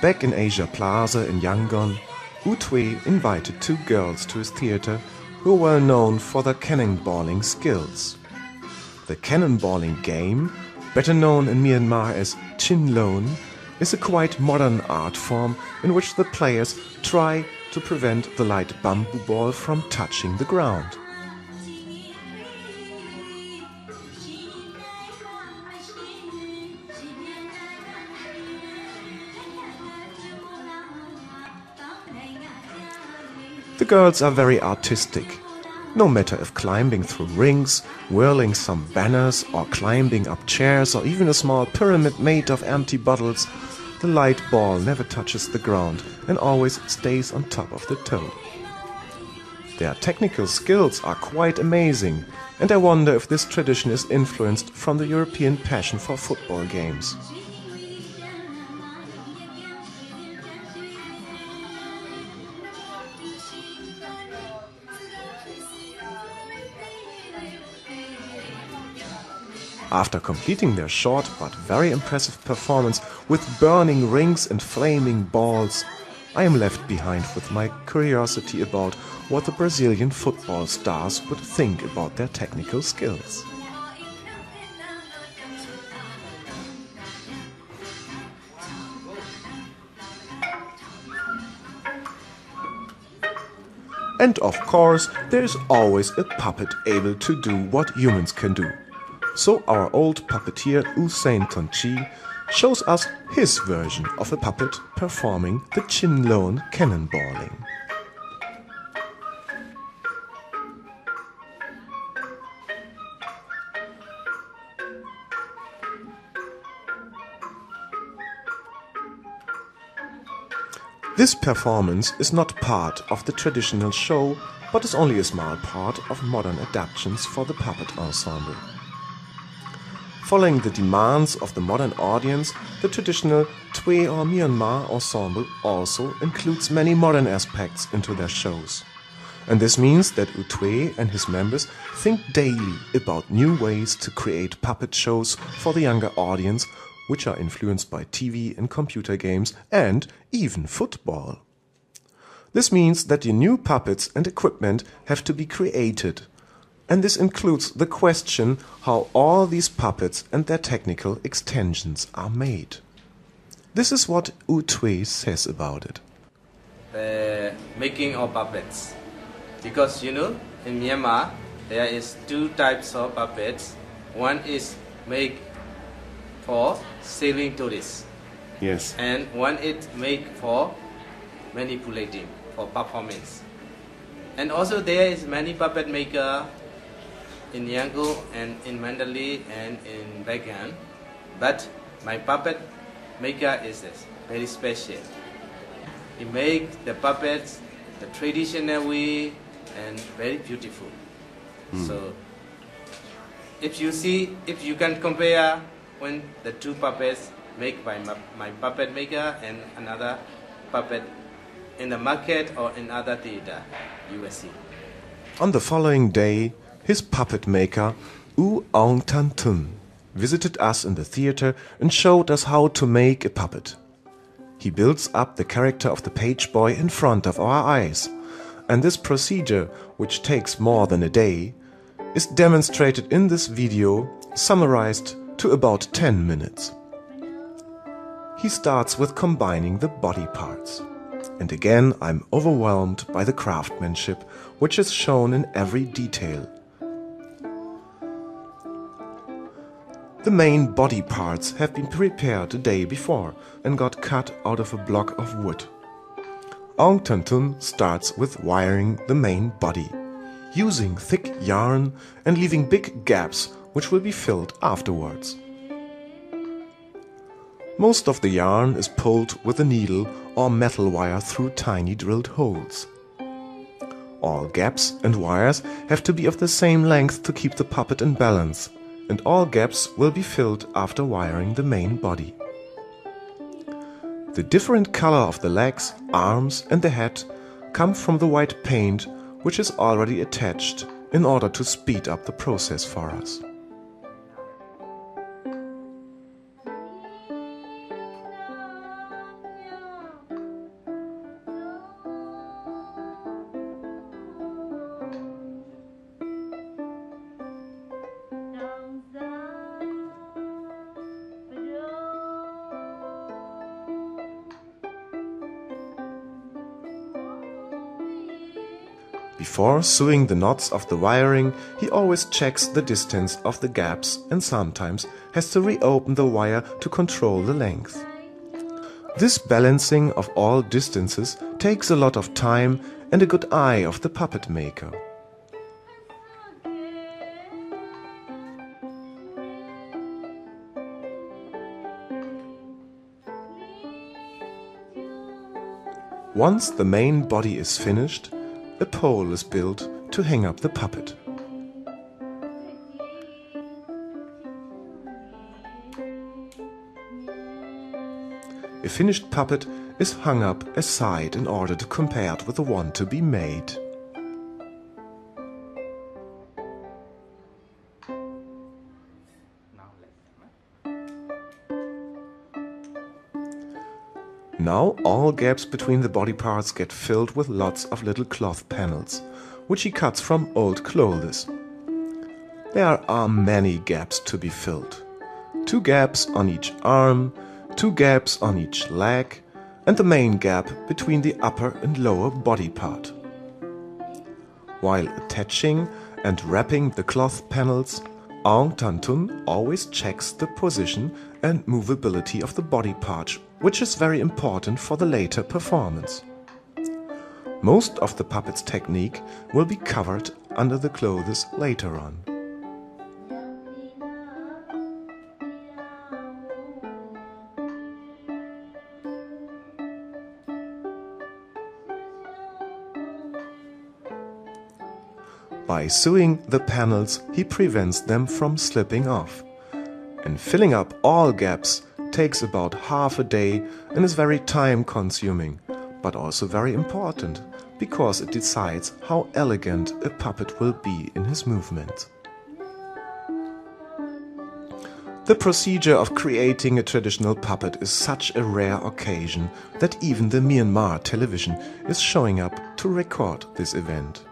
Back in Asia Plaza in Yangon, U Thwe invited two girls to his theater who were known for their cannonballing skills. The cannonballing game, better known in Myanmar as Chinlone, is a quite modern art form in which the players try to prevent the light bamboo ball from touching the ground. The girls are very artistic. No matter if climbing through rings, whirling some banners, or climbing up chairs, or even a small pyramid made of empty bottles, the light ball never touches the ground and always stays on top of the toe. Their technical skills are quite amazing, and I wonder if this tradition is influenced from the European passion for football games. After completing their short but very impressive performance with burning rings and flaming balls, I am left behind with my curiosity about what the Brazilian football stars would think about their technical skills. And of course, there is always a puppet able to do what humans can do. So our old puppeteer Usain Tonchi shows us his version of a puppet performing the Chinlone cannonballing. This performance is not part of the traditional show, but is only a small part of modern adaptations for the puppet ensemble. Following the demands of the modern audience, the traditional Htwe Oo Myanmar ensemble also includes many modern aspects into their shows. And this means that U Thwe and his members think daily about new ways to create puppet shows for the younger audience, which are influenced by TV and computer games and even football. This means that the new puppets and equipment have to be created. And this includes the question how all these puppets and their technical extensions are made. This is what U Thwe says about it. The making of puppets. Because, in Myanmar, there is two types of puppets. One is made for selling tourists. Yes. And one is made for manipulating, for performance. And also there is many puppet maker in Yangon and in Mandalay and in Bagan, but my puppet maker is very special. He makes the puppets the traditional way and very beautiful. Mm. So if you can compare when the two puppets made by my puppet maker and another puppet in the market or in other theater, you will see. On the following day, his puppet maker, U Aung Than Tun, visited us in the theater and showed us how to make a puppet. He builds up the character of the page boy in front of our eyes, and this procedure, which takes more than a day, is demonstrated in this video, summarized to about 10 minutes. He starts with combining the body parts. And again, I'm overwhelmed by the craftsmanship, which is shown in every detail. The main body parts have been prepared the day before and got cut out of a block of wood. Aung Than Tun starts with wiring the main body, using thick yarn and leaving big gaps which will be filled afterwards. Most of the yarn is pulled with a needle or metal wire through tiny drilled holes. All gaps and wires have to be of the same length to keep the puppet in balance, and all gaps will be filled after wiring the main body. The different color of the legs, arms and the head come from the white paint which is already attached in order to speed up the process for us. Before sewing the knots of the wiring, he always checks the distance of the gaps and sometimes has to reopen the wire to control the length. This balancing of all distances takes a lot of time and a good eye of the puppet maker. Once the main body is finished, a pole is built to hang up the puppet. A finished puppet is hung up aside in order to compare it with the one to be made. Now all gaps between the body parts get filled with lots of little cloth panels, which he cuts from old clothes. There are many gaps to be filled. 2 gaps on each arm, 2 gaps on each leg, and the main gap between the upper and lower body part. While attaching and wrapping the cloth panels, Aung Than Tun always checks the position and movability of the body part, which is very important for the later performance. Most of the puppet's technique will be covered under the clothes later on. By sewing the panels, he prevents them from slipping off. And filling up all gaps takes about half a day and is very time-consuming, but also very important, because it decides how elegant a puppet will be in his movement. The procedure of creating a traditional puppet is such a rare occasion that even the Myanmar television is showing up to record this event.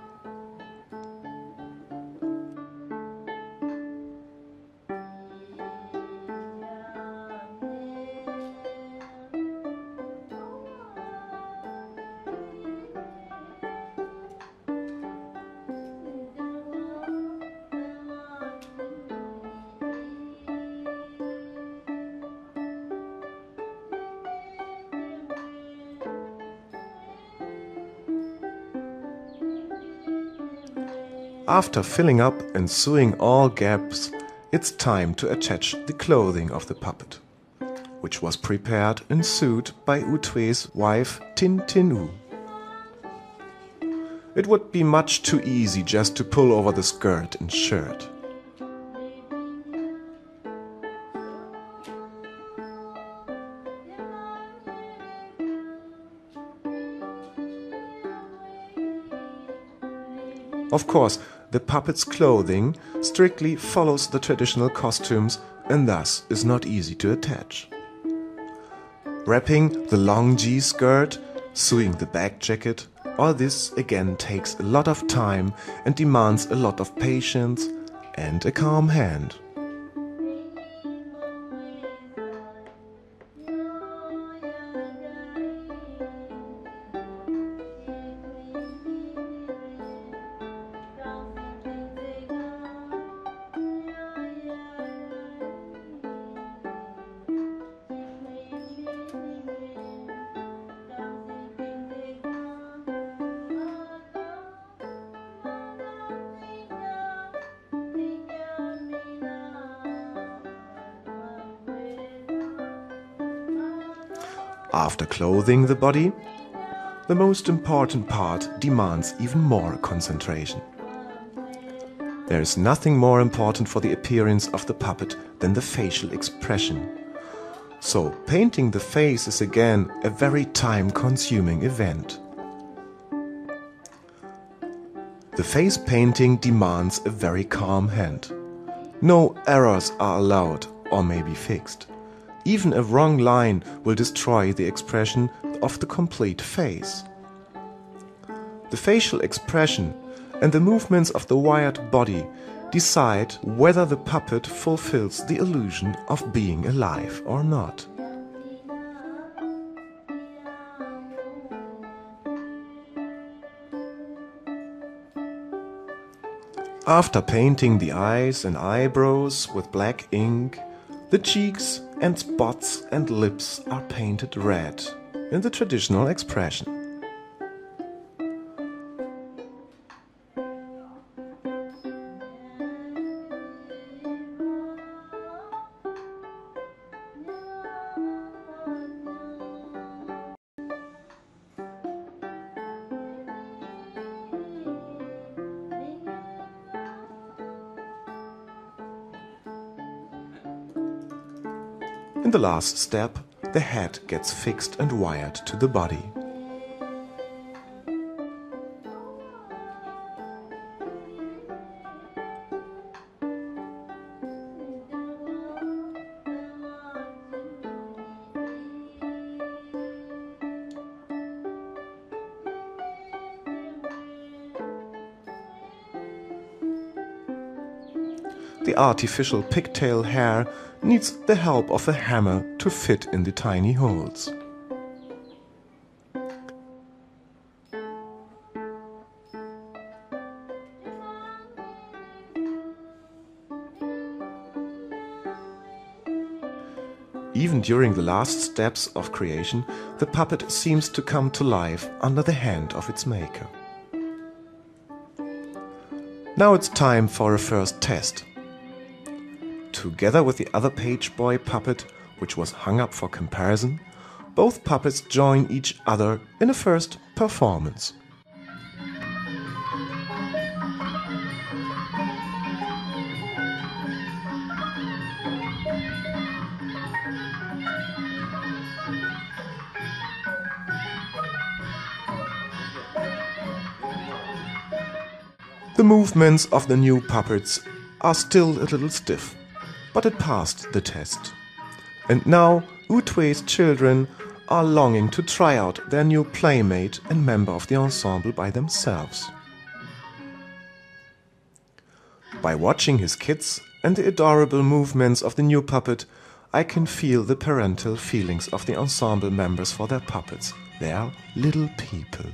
After filling up and sewing all gaps, it's time to attach the clothing of the puppet, which was prepared and sewed by U Thwe's wife Tin Tinu. It would be much too easy just to pull over the skirt and shirt. Of course, the puppet's clothing strictly follows the traditional costumes and thus is not easy to attach. Wrapping the long G-skirt, sewing the back jacket, all this again takes a lot of time and demands a lot of patience and a calm hand. After clothing the body, the most important part demands even more concentration. There is nothing more important for the appearance of the puppet than the facial expression. So painting the face is again a very time-consuming event. The face painting demands a very calm hand. No errors are allowed or may be fixed. Even a wrong line will destroy the expression of the complete face. The facial expression and the movements of the wired body decide whether the puppet fulfills the illusion of being alive or not. After painting the eyes and eyebrows with black ink, the cheeks and spots and lips are painted red in the traditional expression. In the last step, the head gets fixed and wired to the body. The artificial pigtail hair needs the help of a hammer to fit in the tiny holes. Even during the last steps of creation, the puppet seems to come to life under the hand of its maker. Now it's time for a first test. Together with the other page boy puppet, which was hung up for comparison, both puppets join each other in a first performance. The movements of the new puppets are still a little stiff, but it passed the test. And now U Thwe's children are longing to try out their new playmate and member of the ensemble by themselves. By watching his kids and the adorable movements of the new puppet, I can feel the parental feelings of the ensemble members for their puppets, their little people.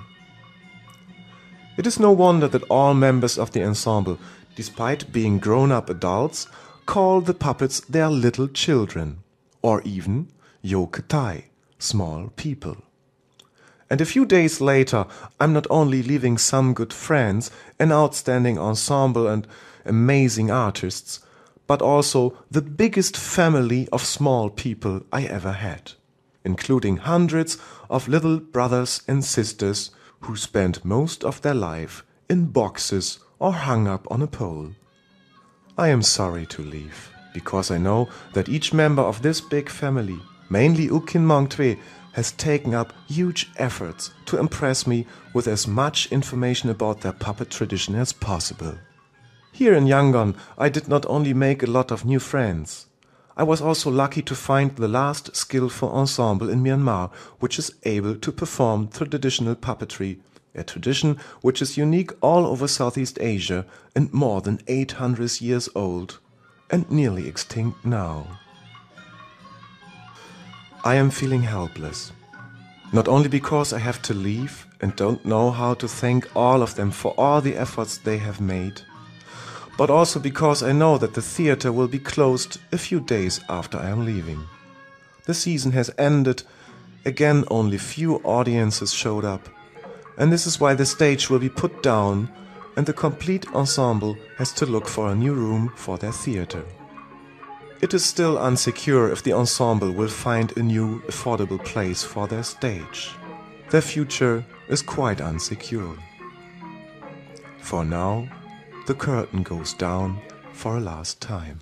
It is no wonder that all members of the ensemble, despite being grown-up adults, call the puppets their little children, or even Yoke Thé, small people. And a few days later, I'm not only leaving some good friends, an outstanding ensemble and amazing artists, but also the biggest family of small people I ever had, including hundreds of little brothers and sisters who spent most of their life in boxes or hung up on a pole. I am sorry to leave, because I know that each member of this big family, mainly U Kin Mong Twe, has taken up huge efforts to impress me with as much information about their puppet tradition as possible. Here in Yangon, I did not only make a lot of new friends, I was also lucky to find the last skillful ensemble in Myanmar, which is able to perform traditional puppetry, a tradition which is unique all over Southeast Asia and more than 800 years old and nearly extinct now. I am feeling helpless, not only because I have to leave and don't know how to thank all of them for all the efforts they have made, but also because I know that the theater will be closed a few days after I am leaving. The season has ended, again only few audiences showed up, and this is why the stage will be put down and the complete ensemble has to look for a new room for their theater. It is still unsecure if the ensemble will find a new affordable place for their stage. Their future is quite unsecure. For now, the curtain goes down for a last time.